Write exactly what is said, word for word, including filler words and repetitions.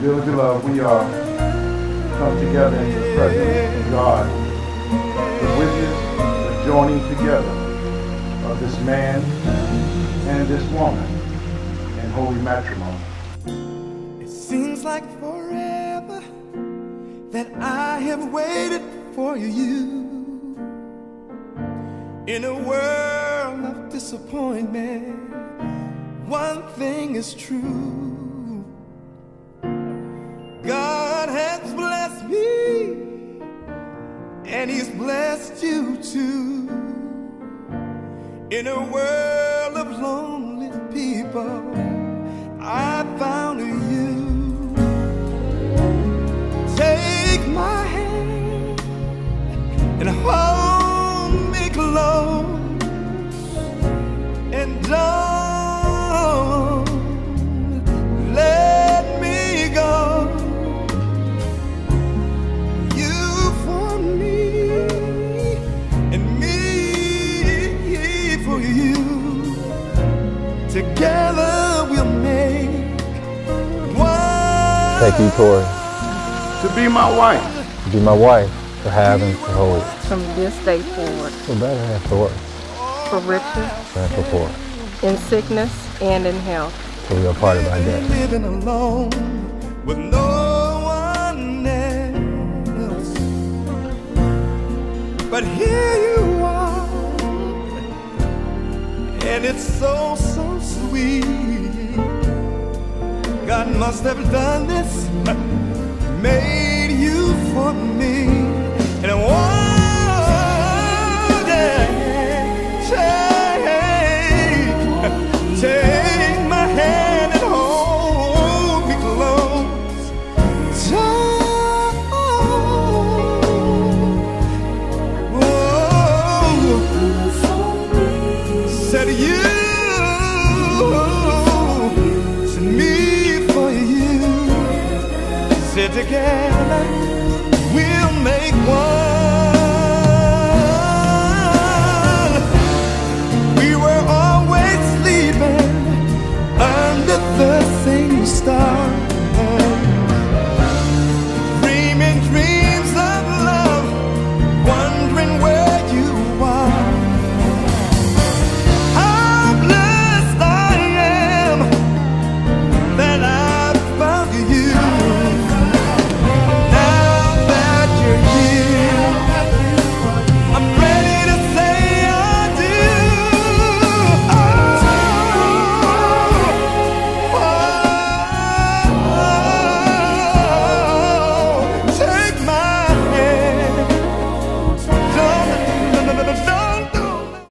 Village of Love, we are come together in the presence of God. The witches are joining together of this man and this woman in holy matrimony. It seems like forever that I have waited for you in a world of disappointment. One thing is true. God has blessed me, and He's blessed you too. In a world of lonely people, I found you. Take my hand and hold me close, and don't let me go. Together we'll make one. Thank you, Tori. To be my wife. To be my wife. To have and to hold. From this day forward. For better and for worse. For riches. And for poor. In sickness and in health. For we are part of our day. Living alone with no one else. But here you are. And it's so, so sweet. God must have done this, made you for me. And one day, take, take my hand and hold me close. Oh, oh. Said you, said me for you, said together we'll